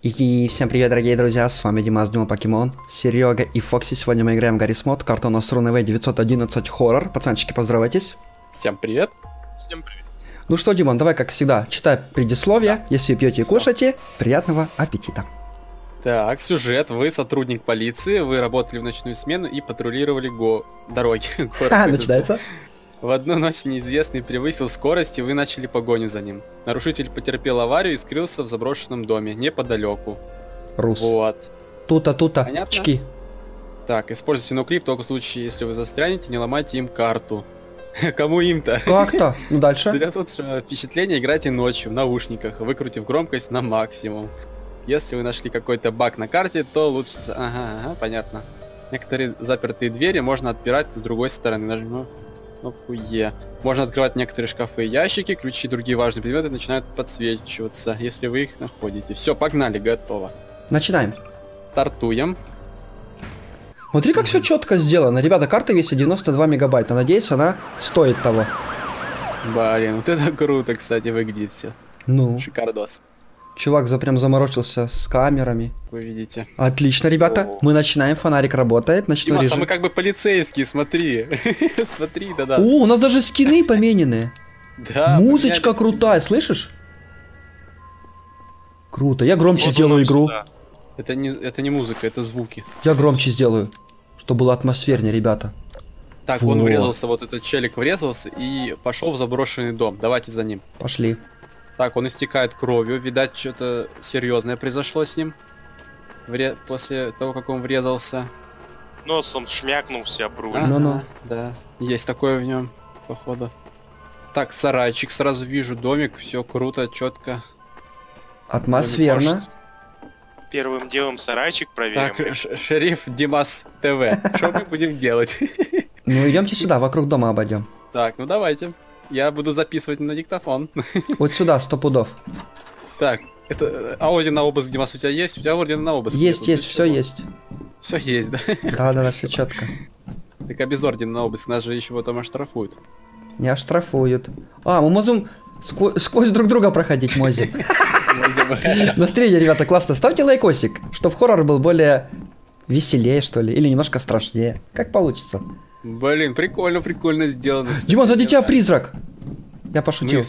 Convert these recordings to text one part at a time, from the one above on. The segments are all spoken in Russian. И всем привет, дорогие друзья, с вами Димас, Дима Покемон, Серега и Фокси. Сегодня мы играем в Гаррис Мод, карта у нас Рунавей 911 хоррор. Пацанчики, поздравайтесь. Всем привет. Всем привет. Ну что, Димон, давай, как всегда, читай предисловие, да. Если пьете и кушаете, приятного аппетита. Так, сюжет. Вы сотрудник полиции, вы работали в ночную смену и патрулировали дороги. Начинается. В одну ночь неизвестный превысил скорость, и вы начали погоню за ним. Нарушитель потерпел аварию и скрылся в заброшенном доме неподалеку. Рус. Вот. Тута-тута. Понятно? Чки. Так, используйте нокрип только в случае, если вы застрянете, не ломайте им карту. Кому им-то? Как-то? Ну дальше. Для лучшего впечатления играйте ночью в наушниках, выкрутив громкость на максимум. Если вы нашли какой-то баг на карте, то лучше... Ага, понятно. Некоторые запертые двери можно отпирать с другой стороны. Нажму... Кнопку Е. Можно открывать некоторые шкафы и ящики, ключи и другие важные предметы начинают подсвечиваться, если вы их находите. Все, погнали, готово. Начинаем. Стартуем. Смотри, как все четко сделано. Ребята, карта весит 92 мегабайта. Надеюсь, она стоит того. Блин, вот это круто, кстати, выглядит все. Ну. Шикардос. Чувак прям заморочился с камерами. Вы видите. Отлично, ребята. О-о-о. Мы начинаем, фонарик работает. Дима, а мы как бы полицейские, смотри. Смотри, да-да. О, у нас даже скины поменены. Да. Музычка крутая, слышишь? Круто. Я громче сделаю игру. Это не музыка, это звуки. Я громче сделаю, чтобы было атмосфернее, ребята. Так, он врезался, вот этот челик врезался и пошел в заброшенный дом. Давайте за ним. Пошли. Так, он истекает кровью, видать, что-то серьезное произошло с ним. После того, как он врезался. Носом шмякнулся об руль. Ну-ну. Да, есть такое в нем, походу. Так, сарайчик, сразу вижу, домик, все круто, четко. Атмосферно. Первым делом сарайчик проверим. Так, шериф Dimas.tv. Что мы будем делать? Ну, идемте сюда, вокруг дома обойдем. Так, ну давайте. Я буду записывать на диктофон. Вот сюда, 100 пудов. Так, это... А орден на обыск, Димас, у тебя есть? У тебя орден на обыск? Есть, есть, все есть. Все есть, да? Да, все четко. Так, а без ордена на обыск нас же еще потом оштрафуют. Не оштрафуют. А, мы можем сквозь друг друга проходить, Мози. Настроение, ребята, классно. Ставьте лайкосик, чтобы хоррор был более веселее, что ли. Или немножко страшнее. Как получится. Блин, прикольно, прикольно сделано. Димон, сзади тебя призрак. Я пошутил.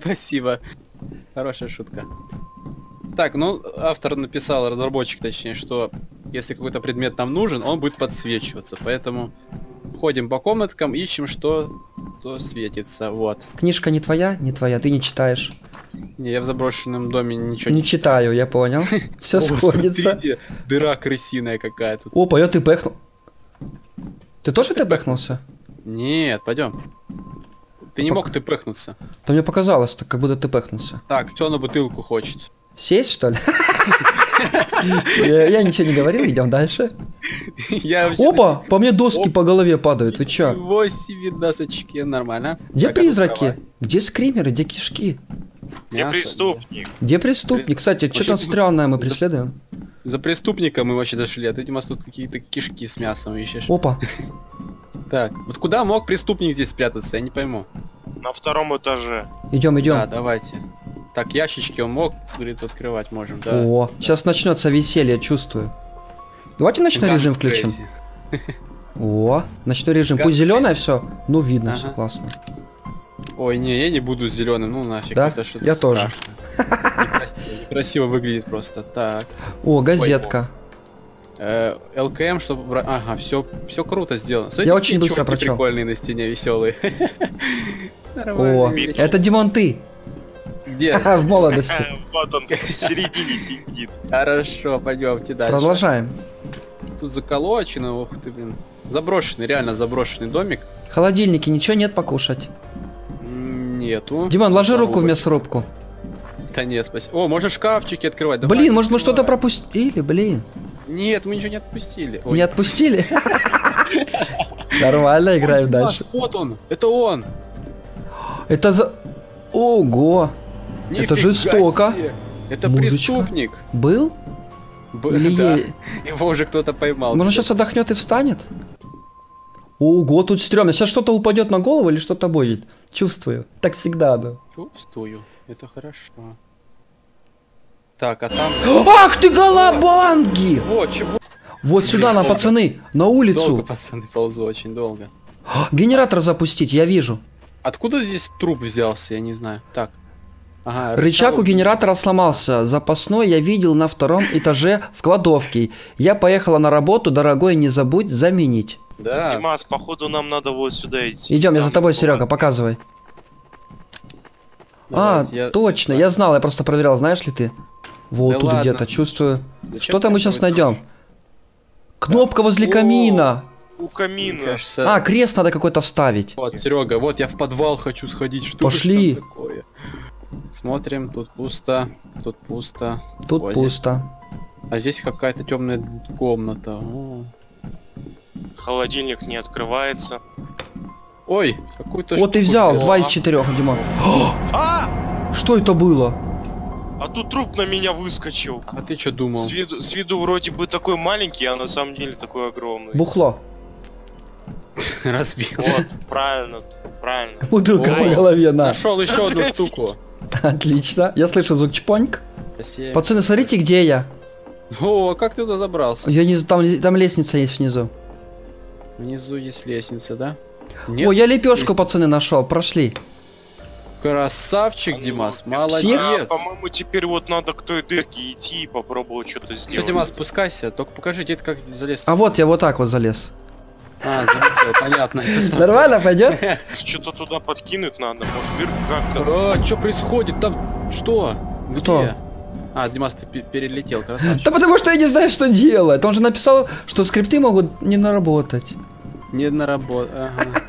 Спасибо. Хорошая шутка. Так, ну, автор написал, разработчик точнее, что если какой-то предмет нам нужен, он будет подсвечиваться. Поэтому ходим по комнаткам, ищем, что светится. Вот. Книжка не твоя? Не твоя, ты не читаешь. Не, я в заброшенном доме ничего не читаю. Я понял. Все сходится. Дыра крысиная какая-то. Опа, я тпхнул. Ты тоже тпхнулся? Нет, пойдем. Ты не мог тпхнуться. Да мне показалось, так как будто тпхнулся. Так, кто на бутылку хочет? Сесть, что ли? Я ничего не говорил, идем дальше. Опа, по мне доски по голове падают, вы че? 8 досочки, нормально. Где призраки? Где скримеры, где кишки? Где преступник? Где преступник? Кстати, что там странное мы преследуем? За преступника мы вообще дошли, а ты, Димас, тут какие-то кишки с мясом ищешь. Опа. Так, вот куда мог преступник здесь спрятаться, я не пойму. На втором этаже. Идем, идем. Да, давайте. Так, ящички он мог, говорит, открывать можем, да. О, сейчас начнется веселье, чувствую. Давайте ночной режим включим. О, ночной режим. Пусть зеленое все, ну видно, все классно. Ой, не, я не буду зеленым, ну нафиг, да? Это что-то. Я тоже. Красиво выглядит просто. Так. О, газетка. ЛКМ, чтобы. Ага, все круто сделано. Смотрите, я очень быстро прочел. Прикольные на стене, веселые. О, это Димон, ты. Где? В молодости. Вот он в середине сидит. Хорошо, пойдемте дальше. Продолжаем. Тут заколочено, ох ты, блин. Заброшенный, реально заброшенный домик. Холодильники, ничего нет покушать. Нету. Димон, ложи руку в мясорубку. Да нет, спасибо. О, можно шкафчики открывать. Давай, блин, может мы что-то пропустили, блин. Нет, мы ничего не отпустили. Ой. Не отпустили? Нормально, играем дальше. Вот он, это он. Это за... Ого. Это жестоко. Это преступник. Был? Был, да. Его уже кто-то поймал. Может, сейчас отдохнет и встанет? Ого, тут стрёмно. Сейчас что-то упадет на голову или что-то будет. Чувствую. Так всегда, да. Чувствую. Это хорошо. Так, а там... Ах ты, голобанги! О, чего? Вот сюда, на, пацаны, на улицу. Долго, пацаны, ползу, очень долго. Генератор запустить, я вижу. Откуда здесь труп взялся, я не знаю. Так. Ага, рычаг у генератора сломался. Запасной я видел на втором этаже в кладовке. Я поехала на работу, дорогой, не забудь заменить. Да. Димас, походу нам надо вот сюда идти. Идем, я за тобой, Серега, показывай. Давай, точно, я знал, я просто проверял, знаешь ли ты? Вот да тут где-то, чувствую. Зачем что-то мы сейчас найдем? Кнопка возле камина. У камина. Кажется... А, крест надо какой-то вставить. Вот, Серега, вот я в подвал хочу сходить. Что пошли. Смотрим, тут пусто, тут пусто. Тут о, пусто. Здесь... А здесь какая-то темная комната. О. Холодильник не открывается. Ой, какой-то... Вот ты взял 2 из 4, Дима. Что это было? А тут труп на меня выскочил. А ты что думал? С виду вроде бы такой маленький, а на самом деле такой огромный. Бухло. Разбил. Вот, правильно, правильно. Бутылка по голове, на. Нашел еще одну штуку. Отлично. Я слышу звук чпоньк. Спасибо. Пацаны, смотрите, где я. О, как ты туда забрался? Я не... Там лестница есть внизу. Внизу есть лестница, да? Нет? О, я лепешку, пацаны, нашел. Прошли. Красавчик, Димас, молодец. А, по-моему, теперь вот надо к той дырке идти и попробовать что-то сделать. Все, Димас, спускайся, только покажи, где ты как залез. А вот я вот так вот залез. А, заметил, понятно. Нормально пойдет? Что-то туда подкинуть надо, может, дырку как-то. А, что происходит там? Что? Кто? А, Димас, ты перелетел, красавчик. Да потому что я не знаю, что делать. Он же написал, что скрипты могут не наработать. Не наработать, ага.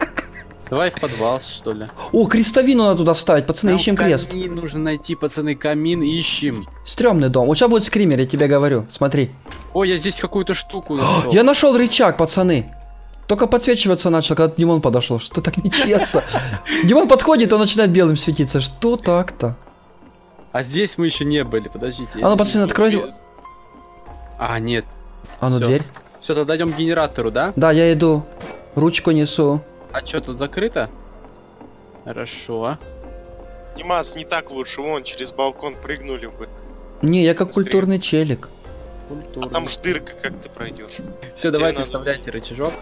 Давай в подвал, что ли. О, крестовину надо туда вставить, пацаны, там ищем крест. Камин нужно найти, пацаны, камин ищем. Стремный дом. У тебя будет скример, я тебе говорю, смотри. Ой, я здесь какую-то штуку нашел. Я нашел рычаг, пацаны. Только подсвечиваться начал, когда Димон подошел. Что так нечестно? Димон подходит, он начинает белым светиться. Что так-то? А здесь мы еще не были, подождите. А ну, пацаны, открой. А, нет. А ну, дверь. Все, тогда идем к генератору, да? Да, я иду. Ручку несу. А что, тут закрыто? Хорошо. Димас, не так лучше, вон через балкон прыгнули бы. Не, я как быстрее. Культурный челик. Культурный. А там ж дырка, как ты пройдешь. Все, давайте вставляйте рычажок.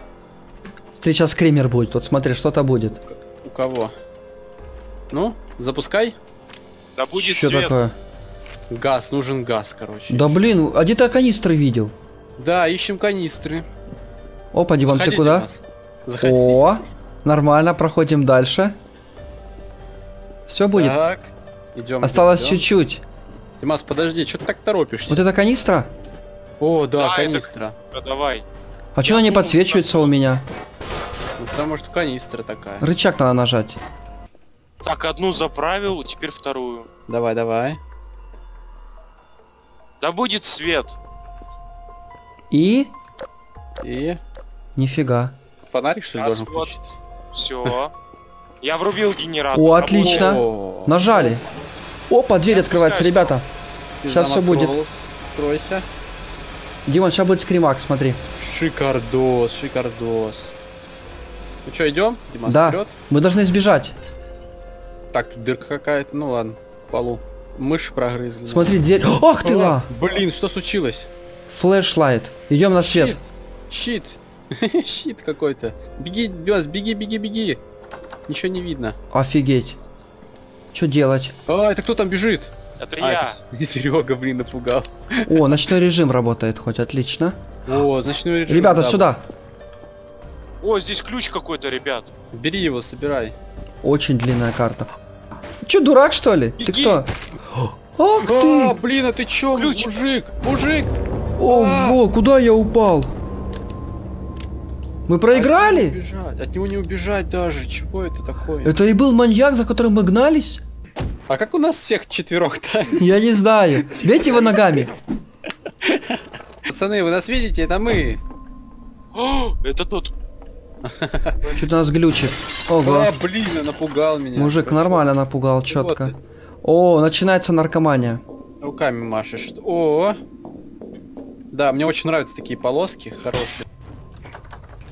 Сейчас скример будет, вот смотри, что-то будет. У кого? Ну, запускай. Да будет что свет. Такое? Газ, нужен газ, короче. Да блин, а где-то канистры видел. Да, ищем канистры. Опа, Диман, ты куда? Заходи. О, нормально, проходим дальше. Все будет. Так, идем. Осталось чуть-чуть. Димас, подожди, что ты так торопишься? Вот это канистра? О, да, да канистра. Это... Давай. А что она не подсвечивается у меня? Ну, потому что канистра такая. Рычаг надо нажать. Так, одну заправил, теперь вторую. Давай, давай. Да будет свет. И? Нифига. Фонарик, что ли, должен включить? Все. Я врубил генератор. О, отлично. Нажали. Опа, дверь открывается, ребята. Сейчас все будет. Откройся. Дима, сейчас будет скримак, смотри. Шикардос, шикардос. Ну что, идем? Дима, вперед. Мы должны сбежать. Так, тут дырка какая-то. Ну ладно, полу. Мышь прогрызли. Смотри, дверь. Ох ты ла! Блин, что случилось? Флешлайт. Идем на свет. Щит. Щит какой-то. Беги, Димас, беги, беги, беги. Ничего не видно. Офигеть. Что делать? А, это кто там бежит? Это я. Это... Серега, блин, напугал. О, ночной режим работает хоть, отлично. О, ночной режим. Ребята, сюда. О, здесь ключ какой-то, ребят. Бери его, собирай. Очень длинная карта. Че, дурак, что ли? Беги. Ты кто? Ах ты! Блин, а ты че, ключ? Мужик? Мужик! Ого, куда я упал? Мы проиграли? От него не убежать даже. Чего это такое? Это и был маньяк, за которым мы гнались? А как у нас всех 4-то? Я не знаю. Бейте его ногами. Пацаны, вы нас видите? Это мы. О, это тут. Что-то нас глючит. Ого. А, блин, напугал меня. Мужик нормально напугал, четко. О, начинается наркомания. Руками машешь. О. Да, мне очень нравятся такие полоски, хорошие.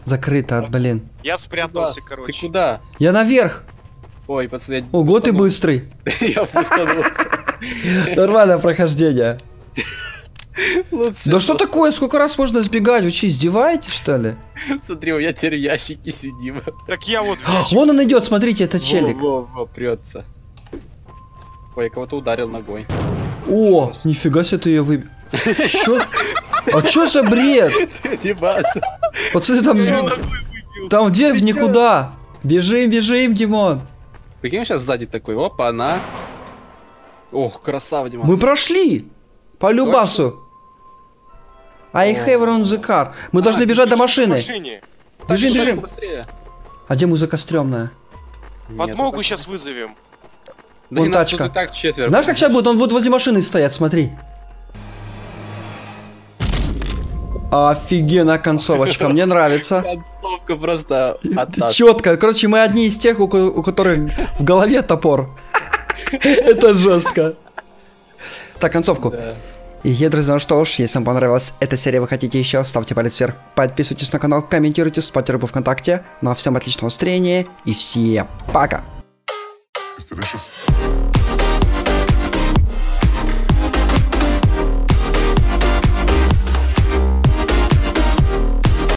Закрыто, блин. Я спрятался, короче. Ты куда? Я наверх. Ой, пацаны. Ого, ты быстрый. Я пустанул. Нормальное прохождение. Лучше да что такое? Сколько раз можно сбегать? Вы что, издеваетесь, что ли? Смотри, у меня теперь ящики сидим. Так я вот... Вон он идет, смотрите, это челик. Во-во-во, прется. Ой, я кого-то ударил ногой. О, нифига себе ты ее выбил. Чё? А чё за бред? Димас. Пацаны, там дверь в никуда. Бежим, бежим, Димон. Прикинь, сейчас сзади такой, опа, она. Ох, красава, Димас. Мы прошли! По любасу. I have run the car. Мы должны бежать до машины. Бежим, бежим. А где музыка стрёмная? Подмогу сейчас вызовем. Вон тачка. Знаешь, как сейчас будет? Он будет возле машины стоять, смотри. Офигенная концовочка, мне нравится. Концовка просто четко. Короче, мы одни из тех, у которых в голове топор. Это жестко. Так, концовку. И, друзья, ну что ж, если вам понравилась эта серия, вы хотите еще, ставьте палец вверх, подписывайтесь на канал, комментируйте, ставьте рыбу ВКонтакте. Ну а всем отличного настроения и все пока!